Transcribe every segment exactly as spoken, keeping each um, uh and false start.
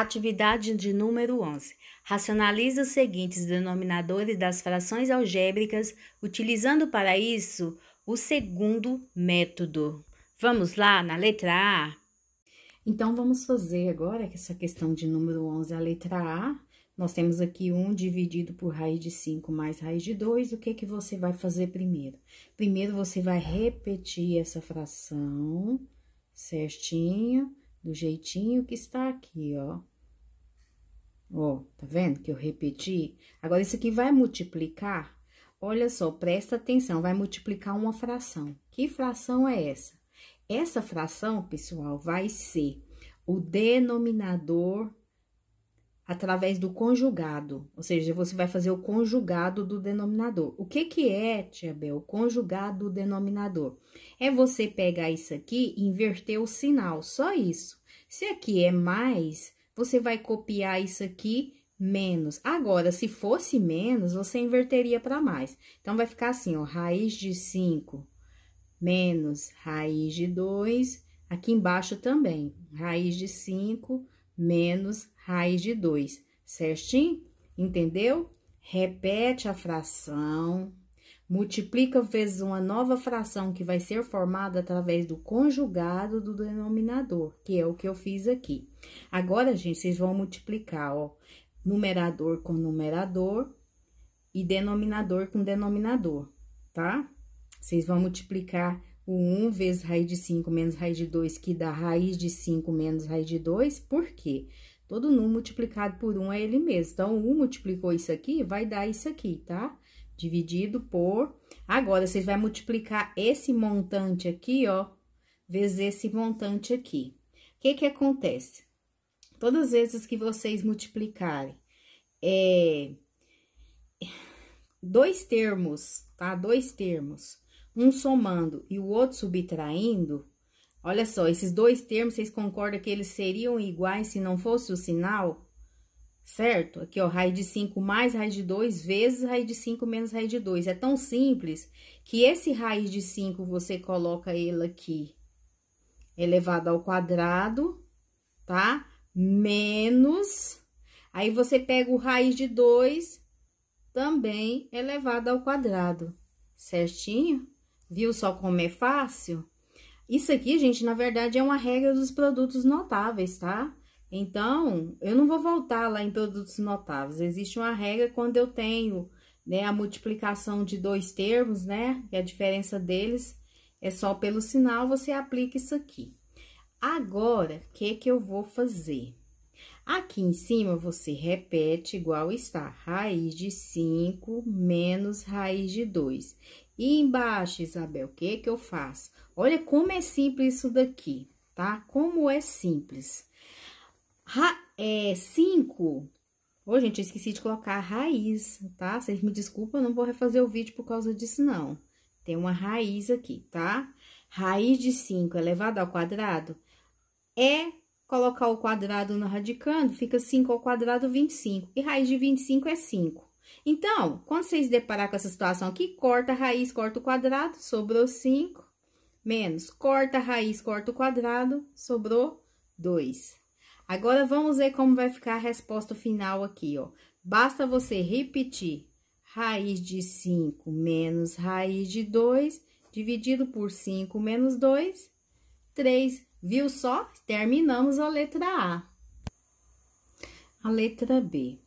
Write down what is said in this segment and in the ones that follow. Atividade de número onze. Racionalize os seguintes denominadores das frações algébricas, utilizando para isso o segundo método. Vamos lá na letra A? Então, vamos fazer agora essa questão de número onze, a letra A. Nós temos aqui um dividido por raiz de cinco mais raiz de dois. O que que você vai fazer primeiro? Primeiro, você vai repetir essa fração certinho, do jeitinho que está aqui, ó. Ó, tá vendo que eu repeti? Agora, isso aqui vai multiplicar. Olha só, presta atenção, vai multiplicar uma fração. Que fração é essa? Essa fração, pessoal, vai ser o denominador através do conjugado. Ou seja, você vai fazer o conjugado do denominador. O que que é, Tia Bel, o conjugado do denominador? É você pegar isso aqui e inverter o sinal, só isso. Se aqui é mais, você vai copiar isso aqui, menos. Agora, se fosse menos, você inverteria para mais. Então, vai ficar assim, ó, raiz de cinco menos raiz de dois. Aqui embaixo também, raiz de cinco menos raiz de dois, certinho? Entendeu? Repete a fração, multiplica vezes uma nova fração que vai ser formada através do conjugado do denominador, que é o que eu fiz aqui. Agora, gente, vocês vão multiplicar, ó, numerador com numerador e denominador com denominador, tá? Vocês vão multiplicar o um vezes raiz de cinco menos raiz de dois, que dá raiz de cinco menos raiz de dois, por quê? Todo número multiplicado por um é ele mesmo. Então, um multiplicou isso aqui, vai dar isso aqui, tá? Dividido por... Agora, vocês vão multiplicar esse montante aqui, ó, vezes esse montante aqui. O que que acontece? Todas as vezes que vocês multiplicarem, é... dois termos, tá? Dois termos. Um somando e o outro subtraindo, olha só, esses dois termos, vocês concordam que eles seriam iguais se não fosse o sinal? Certo? Aqui, ó, raiz de cinco mais raiz de dois vezes raiz de cinco menos raiz de dois. É tão simples que esse raiz de cinco, você coloca ele aqui elevado ao quadrado, tá? Menos, aí você pega o raiz de dois também elevado ao quadrado, certinho? Viu só como é fácil? Isso aqui, gente, na verdade, é uma regra dos produtos notáveis, tá? Então, eu não vou voltar lá em produtos notáveis. Existe uma regra quando eu tenho, né, a multiplicação de dois termos, né? E a diferença deles é só pelo sinal, você aplica isso aqui. Agora, o que que eu vou fazer? Aqui em cima, você repete igual está, raiz de cinco menos raiz de dois. E embaixo, Isabel, o que que eu faço? Olha como é simples isso daqui, tá? Como é simples. Ra é cinco... Ô, gente, eu esqueci de colocar a raiz, tá? Vocês me desculpam, eu não vou refazer o vídeo por causa disso, não. Tem uma raiz aqui, tá? Raiz de cinco elevado ao quadrado é... Colocar o quadrado no radicando, fica cinco ao quadrado, vinte e cinco. E raiz de vinte e cinco é cinco. Então, quando vocês deparar com essa situação aqui, corta a raiz, corta o quadrado, sobrou cinco. Menos, corta a raiz, corta o quadrado, sobrou dois. Agora, vamos ver como vai ficar a resposta final aqui, ó. Basta você repetir raiz de cinco menos raiz de dois, dividido por cinco menos dois, três. Viu só? Terminamos a letra A. A letra B.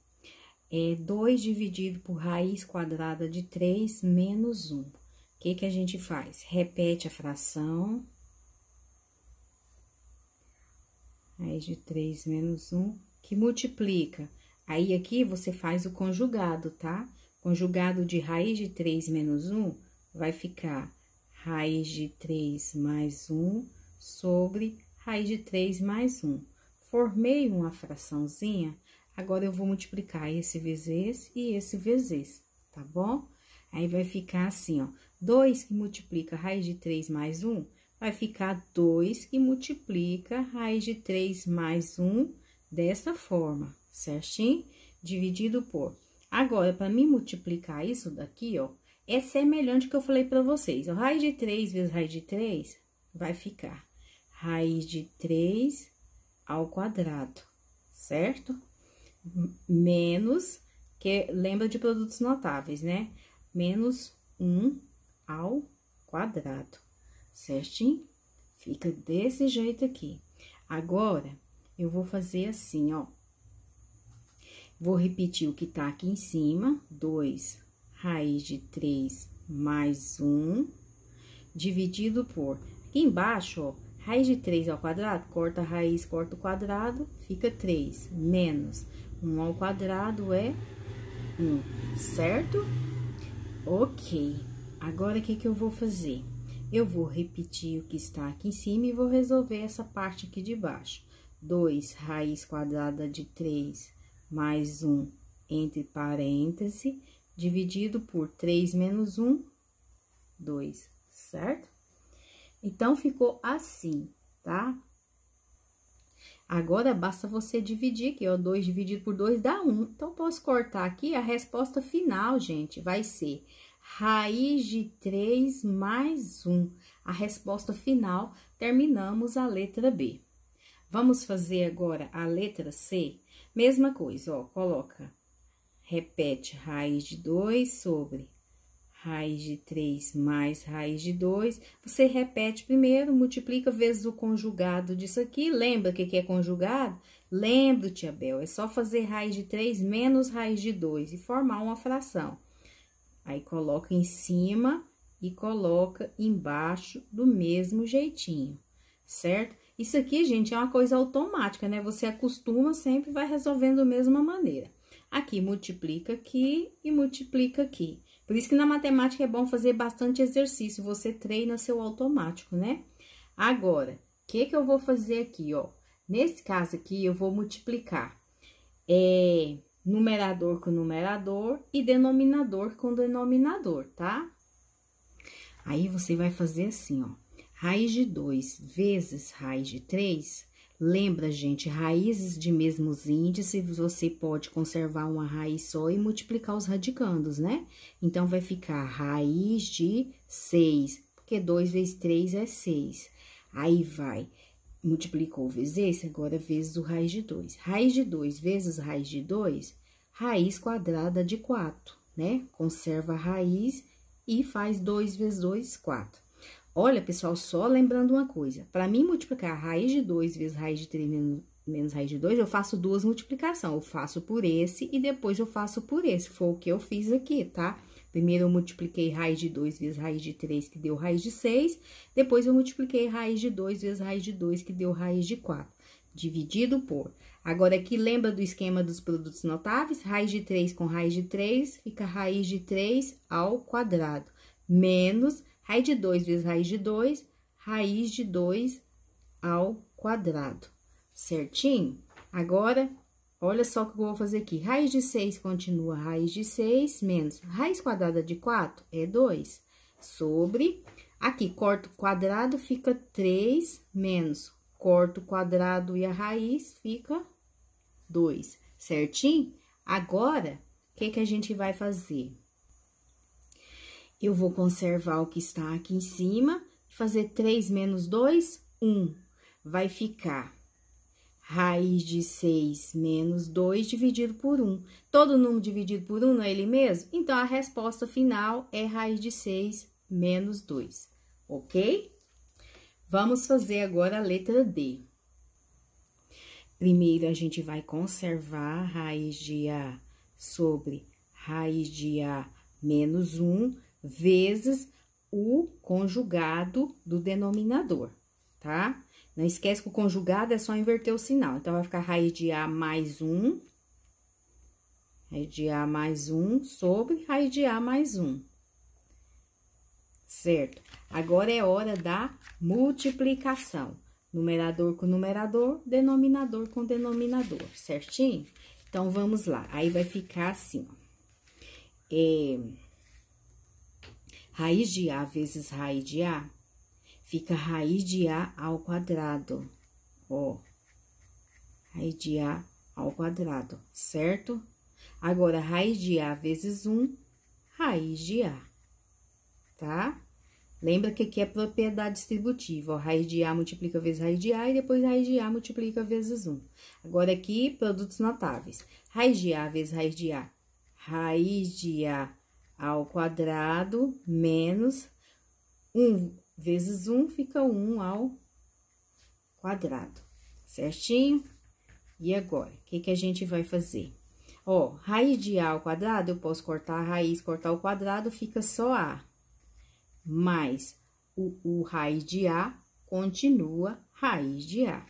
É dois dividido por raiz quadrada de três menos um. O que que a gente faz? Repete a fração. Raiz de três menos um, que multiplica. Aí, aqui, você faz o conjugado, tá? Conjugado de raiz de três menos um vai ficar raiz de três mais um... sobre raiz de três mais um. Formei uma fraçãozinha, agora eu vou multiplicar esse vezes esse e esse vezes esse, tá bom? Aí, vai ficar assim, ó, dois que multiplica raiz de três mais um, vai ficar dois que multiplica raiz de três mais um, dessa forma, certinho? Dividido por... Agora, para mim multiplicar isso daqui, ó, é semelhante ao que eu falei para vocês, ó, raiz de três vezes raiz de três vai ficar... Raiz de três ao quadrado, certo? Menos, que lembra de produtos notáveis, né? Menos um ao quadrado, certinho? Fica desse jeito aqui. Agora, eu vou fazer assim, ó. Vou repetir o que tá aqui em cima. dois raiz de três mais um, dividido por... Aqui embaixo, ó, raiz de três ao quadrado, corta a raiz, corta o quadrado, fica três. Menos um ao quadrado é um, certo? Ok. Agora, o que que eu vou fazer? Eu vou repetir o que está aqui em cima e vou resolver essa parte aqui de baixo. dois raiz quadrada de três mais um, entre parênteses, dividido por três menos um, dois, certo? Então, ficou assim, tá? Agora, basta você dividir aqui, ó, dois dividido por dois dá um. Então, posso cortar aqui, a resposta final, gente, vai ser... Raiz de três mais um. A resposta final, terminamos a letra B. Vamos fazer agora a letra C? Mesma coisa, ó, coloca, repete raiz de dois sobre raiz de três mais raiz de dois. Você repete primeiro, multiplica vezes o conjugado disso aqui. Lembra o que é conjugado? Lembra, Tia Bel, é só fazer raiz de três menos raiz de dois e formar uma fração. Aí, coloca em cima e coloca embaixo do mesmo jeitinho, certo? Isso aqui, gente, é uma coisa automática, né? Você acostuma, sempre vai resolvendo da mesma maneira. Aqui, multiplica aqui e multiplica aqui. Por isso que na matemática é bom fazer bastante exercício, você treina seu automático, né? Agora, o que que eu vou fazer aqui, ó? Nesse caso aqui, eu vou multiplicar. É... numerador com numerador e denominador com denominador, tá? Aí, você vai fazer assim, ó. Raiz de dois vezes raiz de três. Lembra, gente, raízes de mesmos índices, você pode conservar uma raiz só e multiplicar os radicandos, né? Então, vai ficar raiz de seis, porque dois vezes três é seis. Aí, vai... multiplicou vezes esse, agora vezes o raiz de dois. Raiz de dois vezes raiz de dois, raiz quadrada de quatro, né? Conserva a raiz e faz dois vezes dois, quatro. Olha, pessoal, só lembrando uma coisa. Para mim, multiplicar raiz de dois vezes raiz de três menos, menos raiz de dois, eu faço duas multiplicações. Eu faço por esse e depois eu faço por esse. Foi o que eu fiz aqui, tá? Primeiro, eu multipliquei raiz de dois vezes raiz de três, que deu raiz de seis. Depois, eu multipliquei raiz de dois vezes raiz de dois, que deu raiz de quatro. Dividido por... Agora, aqui, lembra do esquema dos produtos notáveis? Raiz de três com raiz de três, fica raiz de três ao quadrado. Menos raiz de dois vezes raiz de dois, raiz de dois ao quadrado. Certinho? Agora... Olha só o que eu vou fazer aqui. Raiz de seis continua raiz de seis, menos raiz quadrada de quatro é dois, sobre... Aqui, corto o quadrado, fica três, menos corto o quadrado e a raiz, fica dois, certinho? Agora, o que que a gente vai fazer? Eu vou conservar o que está aqui em cima, fazer três menos dois, um, vai ficar... Raiz de seis menos dois dividido por um. Todo número dividido por um não é ele mesmo? Então, a resposta final é raiz de seis menos dois, ok? Vamos fazer agora a letra D. Primeiro, a gente vai conservar raiz de A sobre raiz de A menos um vezes o conjugado do denominador, tá? Não esquece que o conjugado é só inverter o sinal. Então, vai ficar raiz de A mais um, raiz de A mais um, sobre raiz de A mais um. Certo? Agora, é hora da multiplicação. Numerador com numerador, denominador com denominador, certinho? Então, vamos lá. Aí, vai ficar assim, ó. É... Raiz de A vezes raiz de A... Fica raiz de A ao quadrado, ó, raiz de A ao quadrado, certo? Agora, raiz de A vezes um, raiz de A, tá? Lembra que aqui é propriedade distributiva, ó, raiz de A multiplica vezes raiz de A, e depois raiz de A multiplica vezes um. Agora, aqui, produtos notáveis. Raiz de A vezes raiz de A, raiz de A ao quadrado, menos um vezes um, fica um ao quadrado, certinho? E agora, o que que a gente vai fazer? Ó, raiz de A ao quadrado, eu posso cortar a raiz, cortar o quadrado, fica só A. Mais o, o raiz de A continua raiz de A,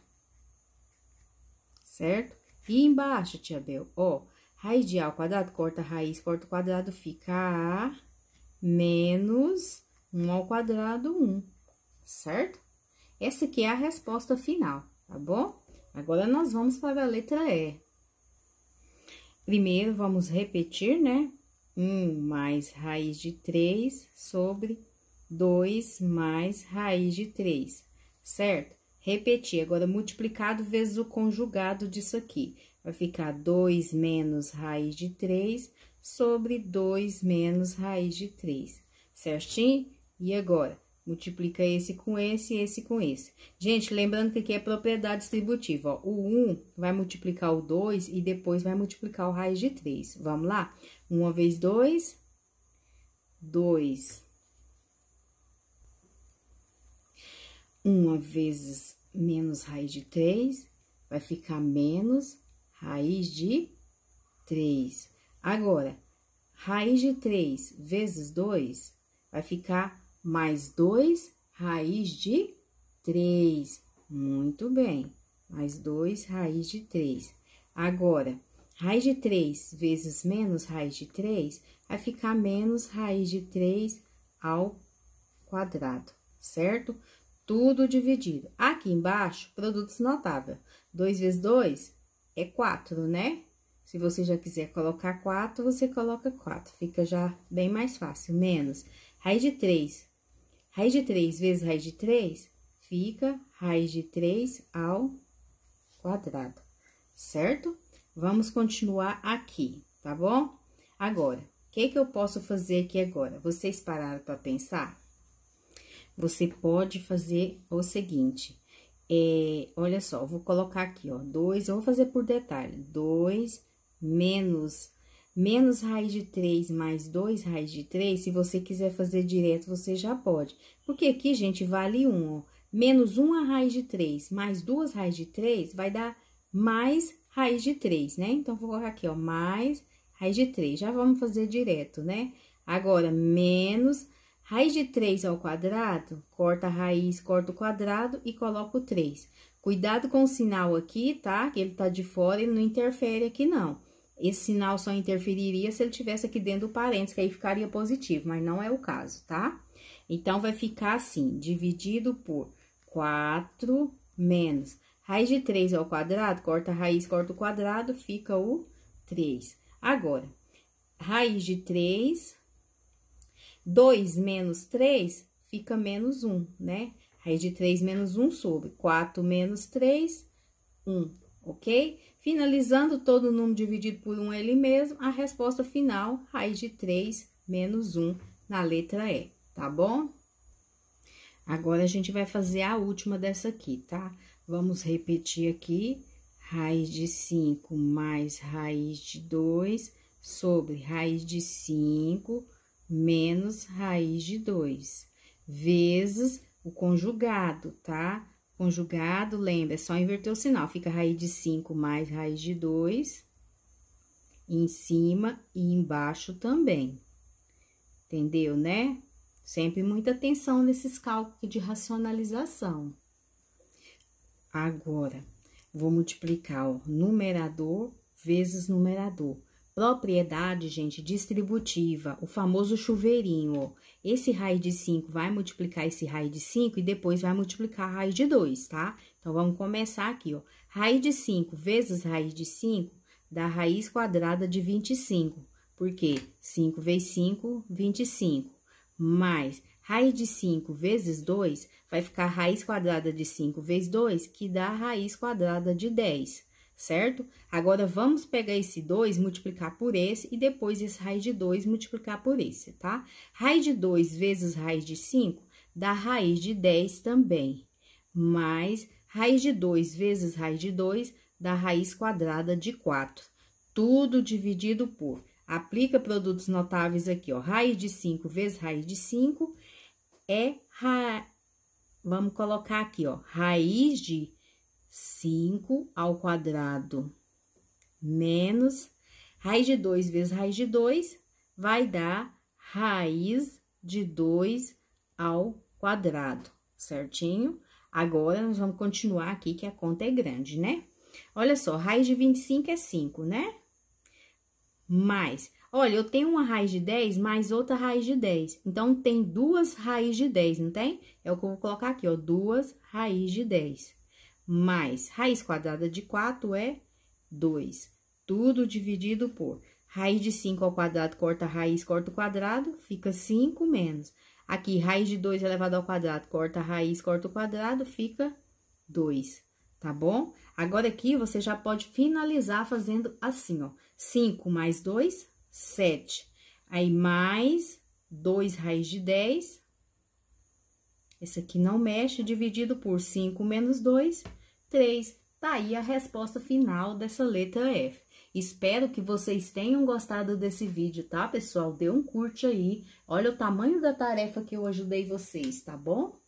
certo? E embaixo, Tia Bel, ó, raiz de A ao quadrado, corta a raiz, corta o quadrado, fica A menos um ao quadrado, um, certo? Essa aqui é a resposta final, tá bom? Agora, nós vamos para a letra E. Primeiro, vamos repetir, né? um mais raiz de três sobre dois mais raiz de três, certo? Repetir, agora, multiplicado vezes o conjugado disso aqui. Vai ficar dois menos raiz de três sobre dois menos raiz de três, certinho? E agora, multiplica esse com esse e esse com esse. Gente, lembrando que aqui é propriedade distributiva, ó. O um vai multiplicar o dois e depois vai multiplicar o raiz de três. Vamos lá? um vezes dois, dois. um vezes menos raiz de três, vai ficar menos raiz de três. Agora, raiz de três vezes dois, vai ficar mais dois raiz de três. Muito bem, mais dois raiz de três. Agora, raiz de três vezes menos raiz de três, vai ficar menos raiz de três ao quadrado, certo? Tudo dividido. Aqui embaixo, produtos notáveis. dois vezes dois é quatro, né? Se você já quiser colocar quatro, você coloca quatro. Fica já bem mais fácil. Menos raiz de três. Raiz de três vezes raiz de três, fica raiz de três ao quadrado, certo? Vamos continuar aqui, tá bom? Agora, o que que eu posso fazer aqui agora? Vocês pararam para pensar? Você pode fazer o seguinte, é, olha só, eu vou colocar aqui, ó, dois, eu vou fazer por detalhe, dois menos, menos raiz de três mais dois raiz de três, se você quiser fazer direto, você já pode. Porque aqui, gente, vale um, ó, menos um a raiz de três mais duas raiz de três, vai dar mais raiz de três, né? Então, vou colocar aqui, ó, mais raiz de três, já vamos fazer direto, né? Agora, menos raiz de três ao quadrado, corta a raiz, corta o quadrado e coloca o três. Cuidado com o sinal aqui, tá? Que ele tá de fora, ele não interfere aqui, não. Esse sinal só interferiria se ele tivesse aqui dentro do parênteses, que aí ficaria positivo, mas não é o caso, tá? Então, vai ficar assim, dividido por quatro menos raiz de três ao quadrado, corta a raiz, corta o quadrado, fica o três. Agora, raiz de três, dois menos três, fica menos um, né? Raiz de três menos um sobre quatro menos três, um, ok? Finalizando todo o número dividido por um, ele mesmo, a resposta final, raiz de três menos um, na letra E, tá bom? Agora, a gente vai fazer a última dessa aqui, tá? Vamos repetir aqui, raiz de cinco mais raiz de dois sobre raiz de cinco menos raiz de dois, vezes o conjugado, tá? Conjugado, lembra, é só inverter o sinal, fica raiz de cinco mais raiz de dois, em cima e embaixo também, entendeu, né? Sempre muita atenção nesses cálculos de racionalização. Agora, vou multiplicar o numerador vezes numerador. Propriedade, gente, distributiva, o famoso chuveirinho, ó. Esse raiz de cinco vai multiplicar esse raiz de cinco e depois vai multiplicar a raiz de dois, tá? Então, vamos começar aqui, ó. Raiz de cinco vezes raiz de cinco dá raiz quadrada de vinte e cinco. Por quê? cinco vezes cinco, vinte e cinco. Mais raiz de cinco vezes dois, vai ficar raiz quadrada de cinco vezes dois, que dá raiz quadrada de dez, certo? Agora, vamos pegar esse dois, multiplicar por esse, e depois esse raiz de dois multiplicar por esse, tá? Raiz de dois vezes raiz de cinco da raiz de dez também, mais raiz de dois vezes raiz de dois, da raiz quadrada de quatro. Tudo dividido por... Aplica produtos notáveis aqui, ó. Raiz de cinco vezes raiz de cinco é... Ra... Vamos colocar aqui, ó. Raiz de cinco ao quadrado menos... Raiz de dois vezes raiz de dois vai dar raiz de dois ao quadrado, certinho? Agora, nós vamos continuar aqui, que a conta é grande, né? Olha só, raiz de vinte e cinco é cinco, né? Mais. Olha, eu tenho uma raiz de dez mais outra raiz de dez. Então, tem duas raízes de dez, não tem? É o que eu vou colocar aqui, ó, duas raízes de dez. Mais raiz quadrada de quatro é dois. Tudo dividido por... Raiz de cinco ao quadrado, corta a raiz, corta o quadrado, fica cinco menos... Aqui, raiz de dois elevado ao quadrado, corta a raiz, corta o quadrado, fica dois, tá bom? Agora, aqui, você já pode finalizar fazendo assim, ó. cinco mais dois, sete. Aí, mais dois raiz de dez. Esse aqui não mexe, dividido por cinco menos dois, três. Tá aí a resposta final dessa letra F. Espero que vocês tenham gostado desse vídeo, tá, pessoal? Dê um curte aí. Olha o tamanho da tarefa que eu ajudei vocês, tá bom?